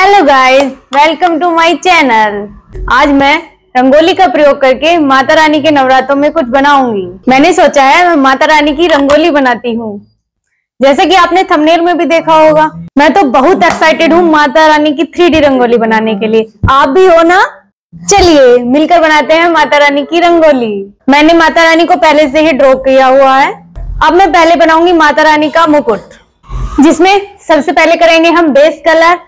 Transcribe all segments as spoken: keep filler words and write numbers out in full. Hello guys, welcome to my channel. आज मैं रंगोली का प्रयोग करके माता रानी के नवरात्रों में कुछ बनाऊंगी। मैंने सोचा है मैं माता रानी की रंगोली बनाती हूँ। जैसे कि आपने थंबनेल में भी देखा होगा, मैं तो बहुत एक्साइटेड हूँ माता रानी की थ्री डी रंगोली बनाने के लिए। आप भी हो ना? चलिए मिलकर बनाते हैं माता रानी की रंगोली। मैंने माता रानी को पहले से ही ड्रॉ किया हुआ है। अब मैं पहले बनाऊंगी माता रानी का मुकुट, जिसमें सबसे पहले करेंगे हम बेस कलर।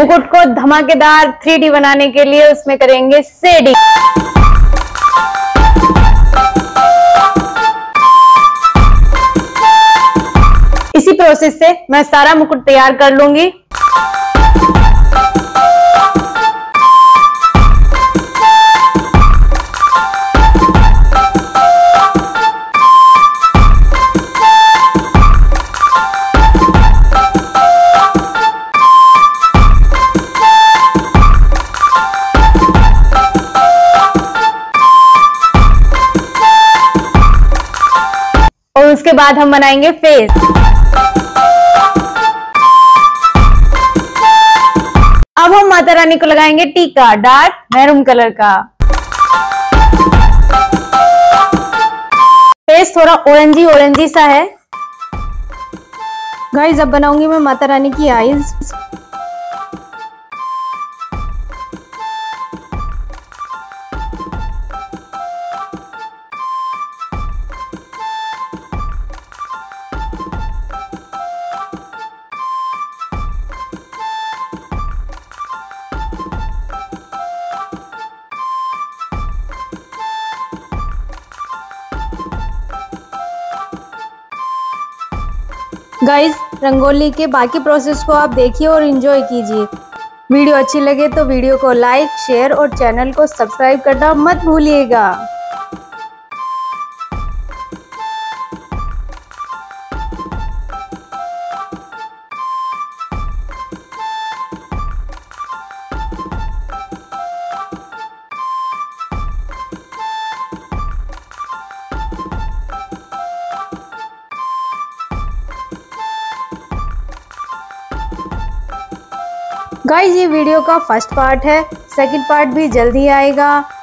मुकुट को धमाकेदार थ्री डी बनाने के लिए उसमें करेंगे शेडिंग। इसी प्रोसेस से मैं सारा मुकुट तैयार कर लूंगी। उसके बाद हम बनाएंगे फेस। अब हम माता रानी को लगाएंगे टीका, डार्क मैरून कलर का। फेस थोड़ा ऑरेंजी ऑरेंजी सा है। गाइस, अब बनाऊंगी मैं माता रानी की आईज। गाइस, रंगोली के बाकी प्रोसेस को आप देखिए और एंजॉय कीजिए। वीडियो अच्छी लगे तो वीडियो को लाइक, शेयर और चैनल को सब्सक्राइब करना मत भूलिएगा। गाइस, ये वीडियो का फर्स्ट पार्ट है, सेकंड पार्ट भी जल्दी आएगा।